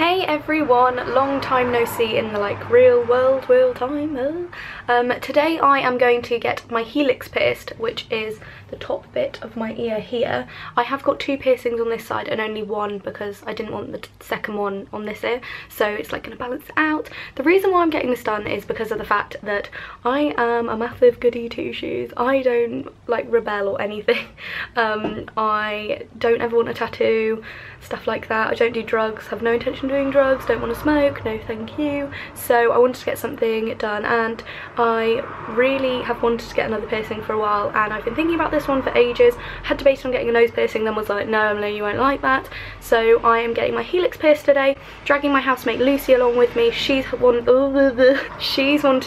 Hey everyone, long time no see in the like real time. Today I am going to get my helix pierced, which is the top bit of my ear here. I have got two piercings on this side and only one because I didn't want the second one on this ear, so it's like gonna balance out. The reason why I'm getting this done is because of the fact that I am a massive goody two shoes. I don't like rebel or anything. I don't ever want a tattoo, stuff like that. I don't do drugs, have no intention doing drugs, don't want to smoke, no thank you. So I wanted to get something done, and I really have wanted to get another piercing for a while, and I've been thinking about this one for ages. Had debated on getting a nose piercing, then was like, no Emily, you won't like that. So I am getting my helix pierced today, dragging my housemate Lucy along with me. She's wanted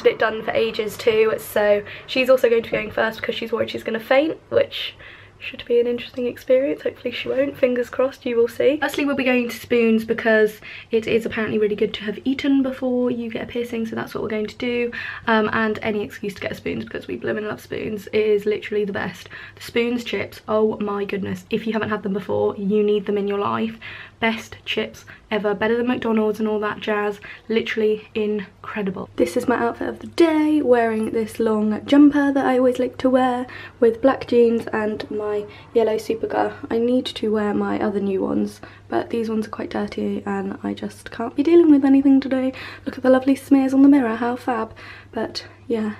it done for ages too, so she's also going to be going first because she's worried she's going to faint, which should be an interesting experience. Hopefully she won't, fingers crossed, you will see. Firstly, we'll be going to spoons because it is apparently really good to have eaten before you get a piercing, so that's what we're going to do. And any excuse to get a spoons because we blooming love spoons. It is literally the best. The spoons chips, oh my goodness, if you haven't had them before, you need them in your life. Best chips ever, better than McDonald's and all that jazz, literally incredible. This is my outfit of the day, wearing this long jumper that I always like to wear with black jeans and my yellow Superga. I need to wear my other new ones, but these ones are quite dirty and I just can't be dealing with anything today. Look at the lovely smears on the mirror, how fab. But yeah,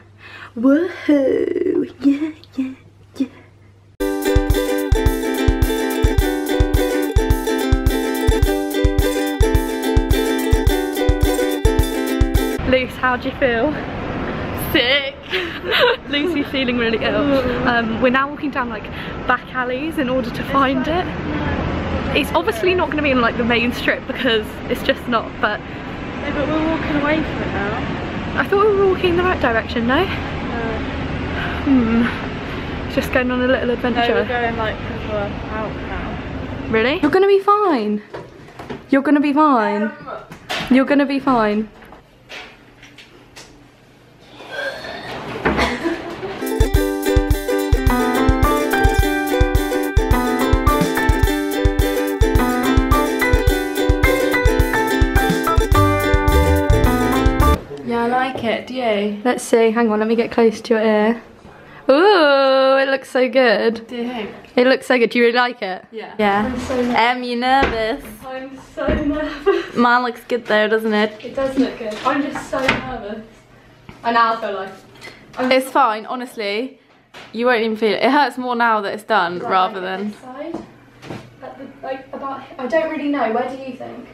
woohoo, yeah, yeah. Luce, how do you feel? Sick! Lucy's feeling really ill. We're now walking down like back alleys in order to find it. It's obviously not going to be in like the main strip because it's just not, but... Yeah, but we're walking away from it now. I thought we were walking in the right direction, no? No. Just going on a little adventure. No, we're going like because we're out now. Really? You're going to be fine. You're going to be fine. You're going to be fine. Do you? Let's see, hang on, let me get close to your ear. Ooh, it looks so good. Do you think? It looks so good. Do you really like it? Yeah. Yeah. I'm so nervous. Em, you nervous? I'm so nervous. Mine looks good though, doesn't it? It does look good. I'm just so nervous. I now feel like... it's fine, honestly. You won't even feel it. It hurts more now that it's done rather than... This side? At the, like, about... I don't really know. Where do you think?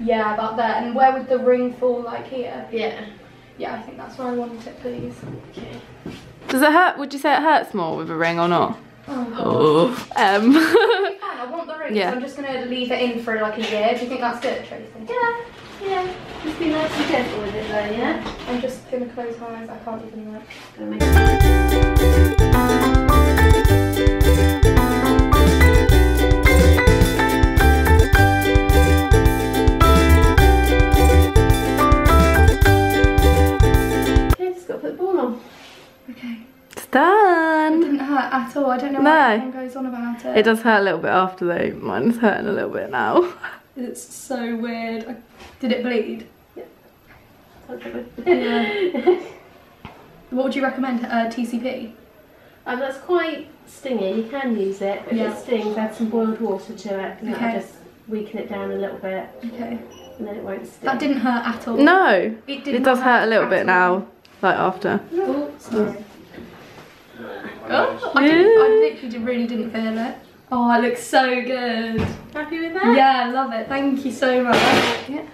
Yeah, about there. And where would the ring fall, like here? Yeah. Yeah, I think that's where I want it, please. Okay. Does it hurt? Would you say it hurts more with a ring or not? Oh. I want the ring, yeah. So I'm just going to leave it in for like a year. Do you think that's good, Tracy? Yeah, yeah. Just be nice and careful with it though, yeah? I'm just going to close my eyes. I can't even look. Done. It didn't hurt at all. I don't know why everyone goes on about it. It does hurt a little bit after though. Mine's hurting a little bit now. It's so weird. Did it bleed? Yeah. Yeah. What would you recommend? TCP? That's quite stingy. You can use it. If it stings, add some boiled water to it. Okay. Just weaken it down a little bit. Okay. And then it won't sting. That didn't hurt at all. No. It does hurt a little bit now. Like after. Oh, sorry. Oh, I literally really didn't feel it. Oh, it looks so good. Happy with that? Yeah, I love it. Thank you so much. Yeah.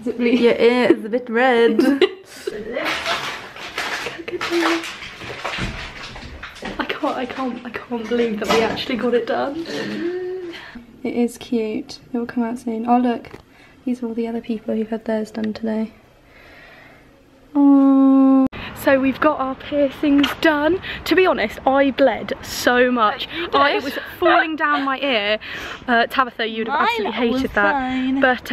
Is it blue? Your ear is a bit red. I can't believe that we actually got it done. It is cute. It will come out soon. Oh look, these are all the other people who've had theirs done today. So we've got our piercings done. To be honest, I bled so much. It was falling down my ear. Tabitha, you'd have absolutely hated that. Fine. But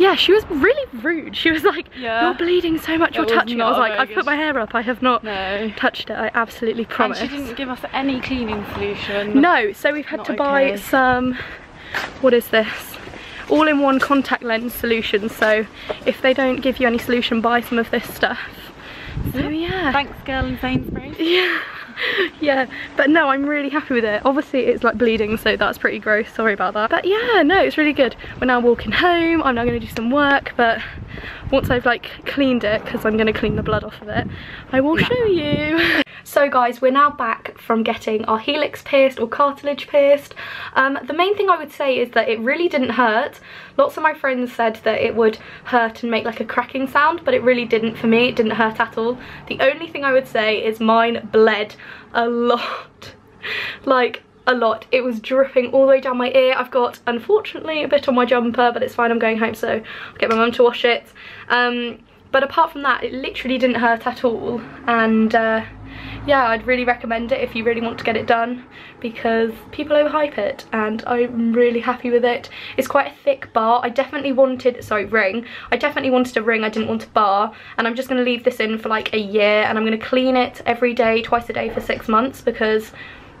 yeah, she was really rude. She was like, you're bleeding so much, you're touching it. I was like, I've put my hair up, I have not touched it, I absolutely promise. And she didn't give us any cleaning solution. No, so we've had to buy some, what is this? all-in-one contact lens solution, so if they don't give you any solution, buy some of this stuff. So yeah, thanks girl in Sainsbury's. Yeah. Yeah, but no, I'm really happy with it. Obviously it's like bleeding, so that's pretty gross, sorry about that, but yeah, no, it's really good. We're now walking home. I'm now going to do some work, but once I've like cleaned it, because I'm going to clean the blood off of it, I will show you. So guys, we're now back from getting our helix pierced, or cartilage pierced. The main thing I would say is that it really didn't hurt. Lots of my friends said that it would hurt and make like a cracking sound, but it really didn't for me. It didn't hurt at all. The only thing I would say is mine bled a lot. Like a lot. It was dripping all the way down my ear. I've got, unfortunately, a bit on my jumper, but it's fine, I'm going home, so I'll get my mum to wash it. But apart from that, it literally didn't hurt at all, and yeah, I'd really recommend it if you really want to get it done, because people overhype it, and I'm really happy with it. It's quite a thick bar. I definitely wanted, sorry, ring. I definitely wanted a ring, I didn't want a bar, and I'm just going to leave this in for like a year, and I'm going to clean it every day, twice a day for 6 months, because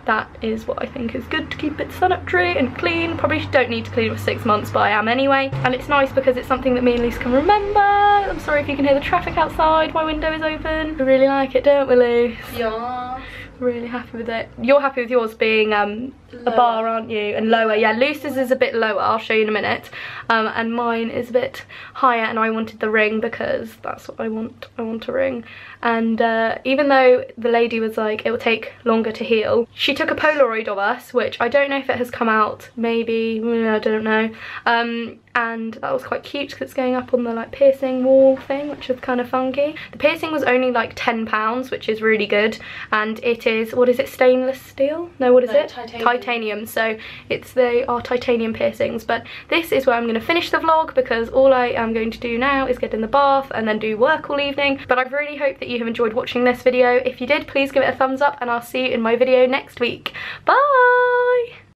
that is what I think is good to keep it sanitary and clean. Probably don't need to clean it for 6 months, but I am anyway. And it's nice because it's something that me and Lucy can remember. I'm sorry if you can hear the traffic outside, my window is open. We really like it, don't we, Lucy? Yeah. Really happy with it. You're happy with yours being a bar, aren't you? And lower. Yeah, Lucy's is a bit lower, I'll show you in a minute. And mine is a bit higher, and I wanted the ring because that's what I want. I want a ring. And even though the lady was like, it will take longer to heal, she took a Polaroid of us, which I don't know if it has come out, maybe, I don't know. And that was quite cute because it's going up on the like piercing wall thing, which is kind of funky. The piercing was only like £10, which is really good, and it is, what is it, stainless steel? No, what is it? Titanium. So it's, they are titanium piercings. But this is where I'm going to finish the vlog, because all I am going to do now is get in the bath and then do work all evening. But I really hope that you have enjoyed watching this video. If you did, please give it a thumbs up, and I'll see you in my video next week. Bye!